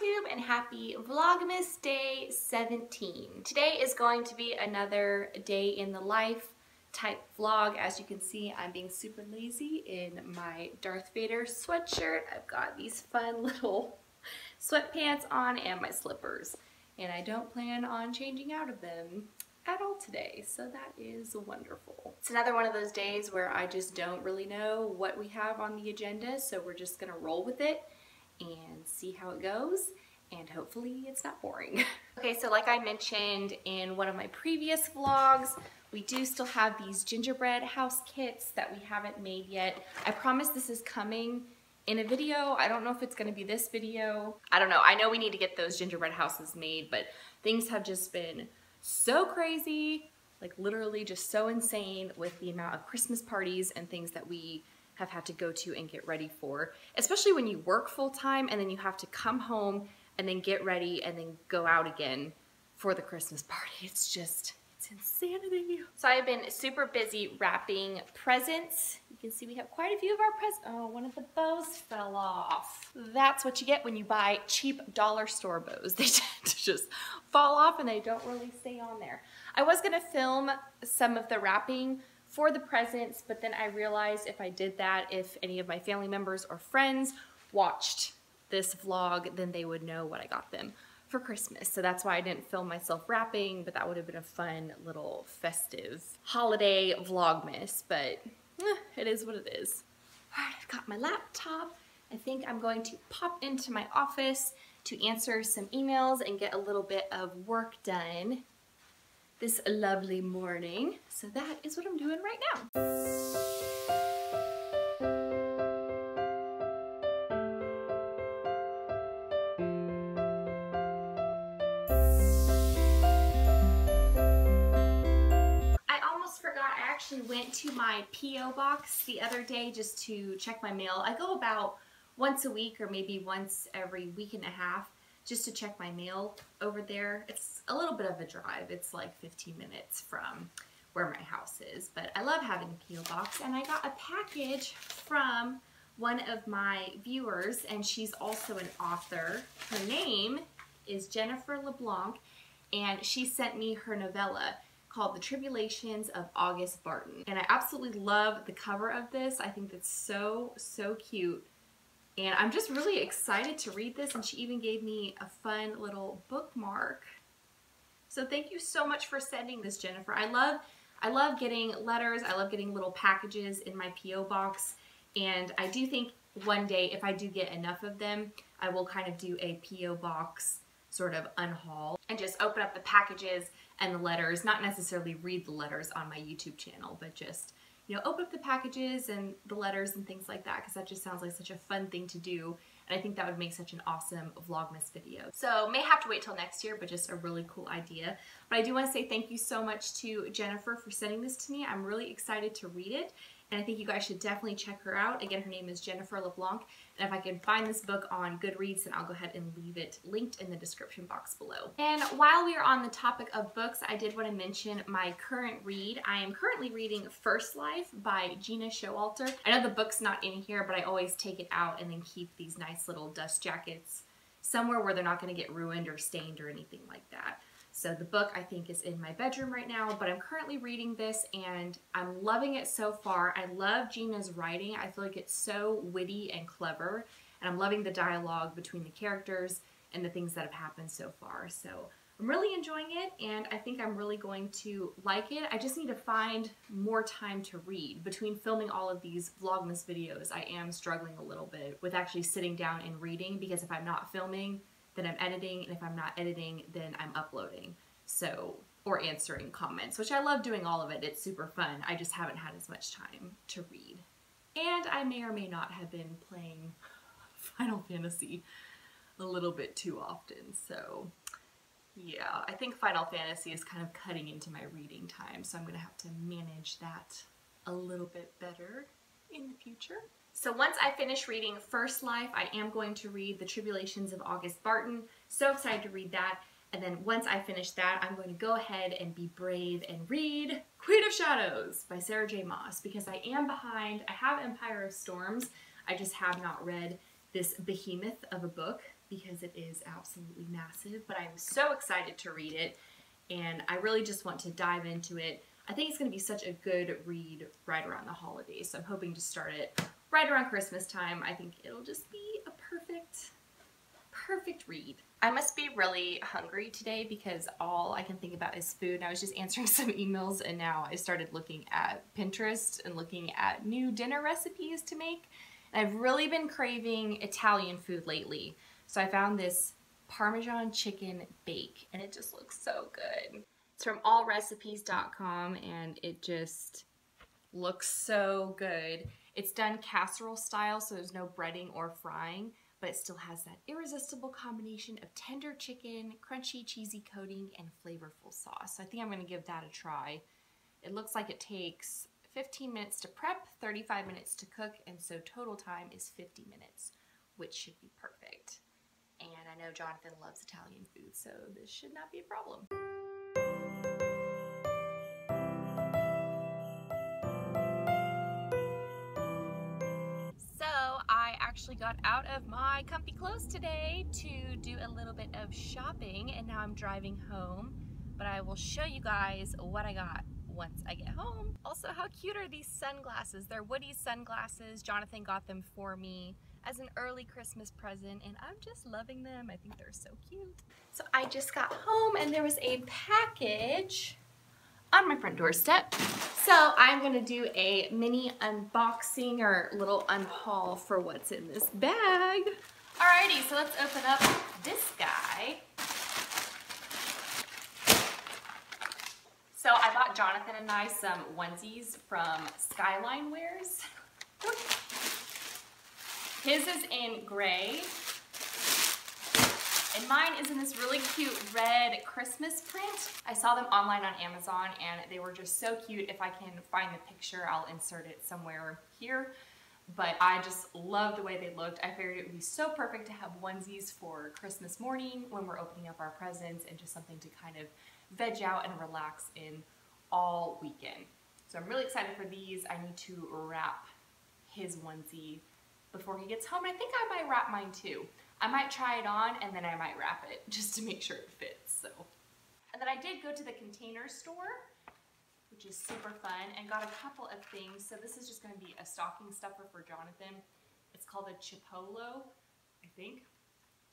YouTube and happy Vlogmas Day 17. Today is going to be another day in the life type vlog. As you can see, I'm being super lazy in my Darth Vader sweatshirt. I've got these fun little sweatpants on and my slippers, and I don't plan on changing out of them at all today, so that is wonderful. It's another one of those days where I just don't really know what we have on the agenda, so we're just gonna roll with it and see how it goes, and hopefully it's not boring. Okay, so like I mentioned in one of my previous vlogs, we do still have these gingerbread house kits that we haven't made yet. I promise this is coming in a video. I don't know if it's gonna be this video. I don't know. I know we need to get those gingerbread houses made, but things have just been so crazy, like literally just so insane with the amount of Christmas parties and things that we have had to go to and get ready for, especially when you work full time and then you have to come home and then get ready and then go out again for the Christmas party. It's just, it's insanity. So I've been super busy wrapping presents. You can see we have quite a few of our presents. Oh, one of the bows fell off. That's what you get when you buy cheap dollar store bows. They tend to just fall off and they don't really stay on there. I was gonna film some of the wrapping for the presents, but then I realized if I did that, if any of my family members or friends watched this vlog, then they would know what I got them for Christmas. So that's why I didn't film myself wrapping, but that would have been a fun little festive holiday Vlogmas, but it is what it is. All right, I've got my laptop. I think I'm going to pop into my office to answer some emails and get a little bit of work done this lovely morning. So that is what I'm doing right now. Went to my P.O. box the other day just to check my mail. I go about once a week or maybe once every week and a half just to check my mail over there. It's a little bit of a drive. It's like 15 minutes from where my house is, but I love having a P.O. box, and I got a package from one of my viewers, and she's also an author. Her name is Jennifer LeBlanc, and she sent me her novella called The Tribulations of August Barton. And I absolutely love the cover of this. I think that's so, so cute. And I'm just really excited to read this, and she even gave me a fun little bookmark. So thank you so much for sending this, Jennifer. I love getting letters. I love getting little packages in my P.O. box. And I do think one day, if I do get enough of them, I will kind of do a P.O. box sort of unhaul and just open up the packages and the letters, not necessarily read the letters on my YouTube channel, but just, you know, open up the packages and the letters and things like that, because that just sounds like such a fun thing to do, and I think that would make such an awesome Vlogmas video. So may have to wait till next year, but just a really cool idea. But I do want to say thank you so much to Jennifer for sending this to me. I'm really excited to read it, and I think you guys should definitely check her out. Again, her name is Jennifer LeBlanc, and if I can find this book on Goodreads, then I'll go ahead and leave it linked in the description box below. And while we are on the topic of books, I did want to mention my current read. I am currently reading First Life by Gina Showalter. I know the book's not in here, but I always take it out and then keep these nice little dust jackets somewhere where they're not going to get ruined or stained or anything like that. So the book, I think, is in my bedroom right now, but I'm currently reading this and I'm loving it so far. I love Gina's writing. I feel like it's so witty and clever, and I'm loving the dialogue between the characters and the things that have happened so far. So I'm really enjoying it, and I think I'm really going to like it. I just need to find more time to read. Between filming all of these Vlogmas videos, I am struggling a little bit with actually sitting down and reading, because if I'm not filming, then I'm editing, and if I'm not editing, then I'm uploading, so, or answering comments, which I love doing all of it. It's super fun. I just haven't had as much time to read. And I may or may not have been playing Final Fantasy a little bit too often, so yeah, I think Final Fantasy is kind of cutting into my reading time, so I'm gonna have to manage that a little bit better in the future. So once I finish reading First Life, I am going to read The Tribulations of August Barton. So excited to read that. And then once I finish that, I'm going to go ahead and be brave and read Queen of Shadows by Sarah J. Maas, because I am behind. I have Empire of Storms. I just have not read this behemoth of a book because it is absolutely massive, but I'm so excited to read it and I really just want to dive into it. I think it's going to be such a good read right around the holidays, so I'm hoping to start it right around Christmas time. I think it'll just be a perfect read. I must be really hungry today because all I can think about is food. And I was just answering some emails and now I started looking at Pinterest and looking at new dinner recipes to make. And I've really been craving Italian food lately. So I found this Parmesan chicken bake and it just looks so good. It's from allrecipes.com and it just looks so good. It's done casserole style, so there's no breading or frying, but it still has that irresistible combination of tender chicken, crunchy cheesy coating, and flavorful sauce. So I think I'm gonna give that a try. It looks like it takes 15 minutes to prep, 35 minutes to cook, and so total time is 50 minutes, which should be perfect. And I know Jonathon loves Italian food, so this should not be a problem. Actually got out of my comfy clothes today to do a little bit of shopping and now I'm driving home, but I will show you guys what I got once I get home. Also, how cute are these sunglasses? They're Woody's sunglasses. Jonathon got them for me as an early Christmas present and I'm just loving them. I think they're so cute. So I just got home and there was a package on my front doorstep. So I'm gonna do a mini unboxing or little unhaul for what's in this bag. Alrighty, so let's open up this guy. So I bought Jonathon and I some onesies from Skyline Wears. His is in gray. And mine is in this really cute red Christmas print. I saw them online on Amazon and they were just so cute. If I can find the picture, I'll insert it somewhere here. But I just love the way they looked. I figured it would be so perfect to have onesies for Christmas morning when we're opening up our presents and just something to kind of veg out and relax in all weekend. So I'm really excited for these. I need to wrap his onesie before he gets home. I think I might wrap mine too. I might try it on and then I might wrap it just to make sure it fits, so. And then I did go to the Container Store, which is super fun, and got a couple of things. So this is just gonna be a stocking stuffer for Jonathon. It's called a Chipolo, I think.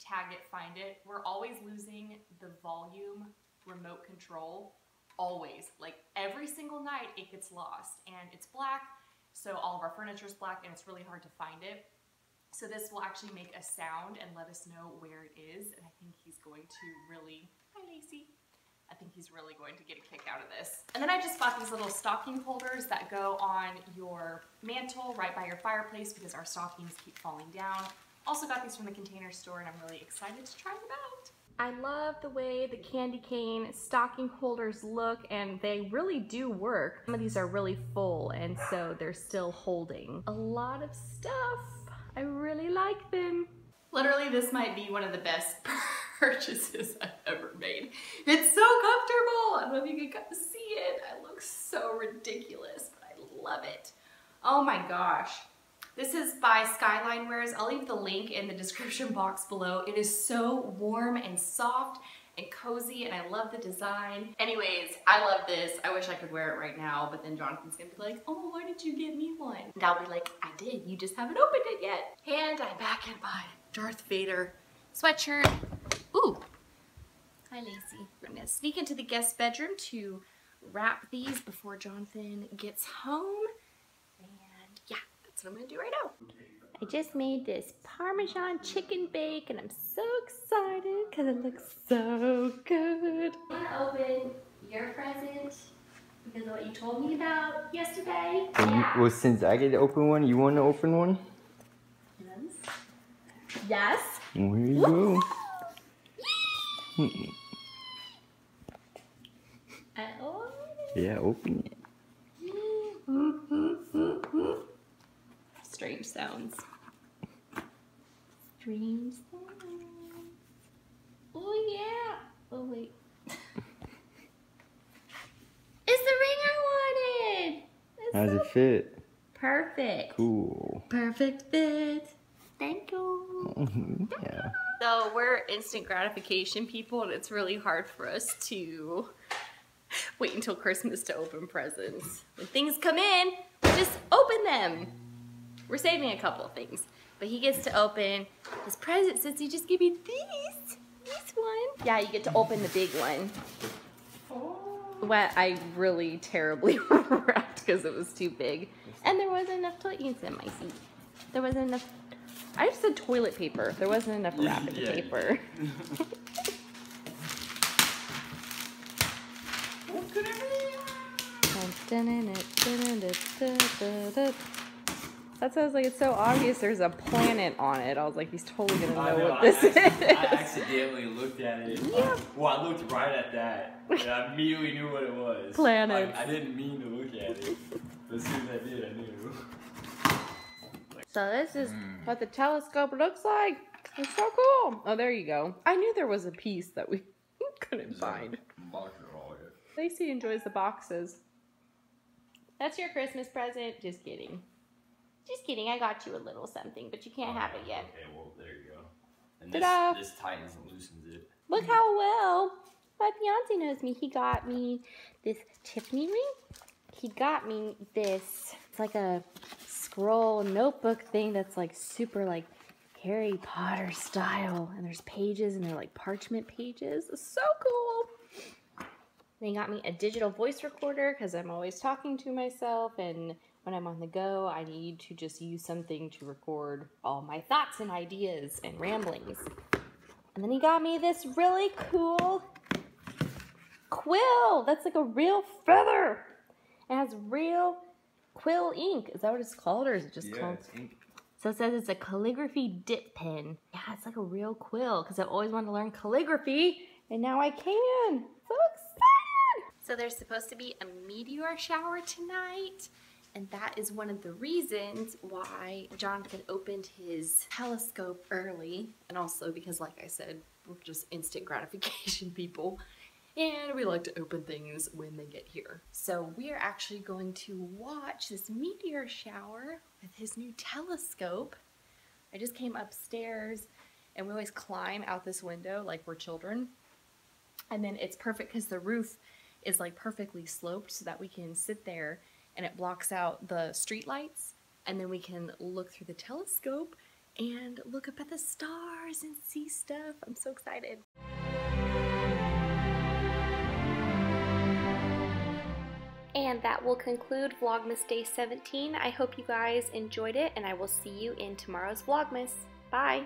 Tag it, find it. We're always losing the volume remote control, always. Like every single night it gets lost and it's black. So all of our furniture is black and it's really hard to find it. So this will actually make a sound and let us know where it is. And I think he's going to really, hi Lacey. I think he's really going to get a kick out of this. And then I just bought these little stocking holders that go on your mantle right by your fireplace because our stockings keep falling down. Also got these from the Container Store and I'm really excited to try them out. I love the way the candy cane stocking holders look and they really do work. Some of these are really full and so they're still holding a lot of stuff. I really like them. Literally, this might be one of the best purchases I've ever made. It's so comfortable. I don't know if you can see it. I look so ridiculous, but I love it. Oh my gosh. This is by Skyline Wears. I'll leave the link in the description box below. It is so warm and soft and cozy, and I love the design. Anyways, I love this. I wish I could wear it right now, but then Jonathon's gonna be like, oh, why did you get me one? And I'll be like, I did, you just haven't opened it yet. And I'm back in my Darth Vader sweatshirt. Ooh, hi Lacey. We're gonna sneak into the guest bedroom to wrap these before Jonathon gets home. And yeah, that's what I'm gonna do right now. I just made this Parmesan chicken bake and I'm so excited because it looks so good. I'm gonna open your present because of what you told me about yesterday. Yeah. Well, since I get to open one, you want to open one? Yes. Yes. Well, here you go. I open it. Yeah, open it. Strange sounds. Strange sounds. Oh yeah. Oh wait. It's the ring I wanted. How's it fit? Perfect. Cool. Perfect fit. Thank you. Yeah. So we're instant gratification people, and it's really hard for us to wait until Christmas to open presents. When things come in, we just open them. We're saving a couple of things, but he gets to open his present since he just gave me these. This one. Yeah, you get to open the big one. What I really terribly wrapped because it was too big, and there wasn't enough toilet. You can sit in my seat. There wasn't enough. I just said toilet paper. There wasn't enough wrapping paper. What could it be? That's why I was like, it's so obvious there's a planet on it. I was like, he's totally going to know what this is. I accidentally looked at it. Yeah. Well, I looked right at that, and I immediately knew what it was. Planet. I didn't mean to look at it, but as soon as I did, I knew. So this is what the telescope looks like. It's so cool. Oh, there you go. I knew there was a piece that we couldn't find. Lacey enjoys the boxes. That's your Christmas present. Just kidding. Just kidding, I got you a little something, but you can't have it yet. Okay, well, there you go. And this tightens and loosens it. Look how well my fiancé knows me. He got me this Tiffany ring. He got me this, it's like a scroll notebook thing that's like super like Harry Potter style. And there's pages and they're like parchment pages. It's so cool. They got me a digital voice recorder because I'm always talking to myself, and when I'm on the go, I need to just use something to record all my thoughts and ideas and ramblings. And then he got me this really cool quill. That's like a real feather. It has real quill ink. Is that what it's called, or is it just called? It's ink. So it says it's a calligraphy dip pen. Yeah, it's like a real quill because I've always wanted to learn calligraphy, and now I can. So excited! So there's supposed to be a meteor shower tonight. And that is one of the reasons why Jonathon opened his telescope early. And also because, like I said, we're just instant gratification people. And we like to open things when they get here. So we are actually going to watch this meteor shower with his new telescope. I just came upstairs, and we always climb out this window like we're children. And then it's perfect because the roof is like perfectly sloped so that we can sit there and it blocks out the street lights, and then we can look through the telescope and look up at the stars and see stuff. I'm so excited. And that will conclude Vlogmas Day 17. I hope you guys enjoyed it, and I will see you in tomorrow's Vlogmas. Bye!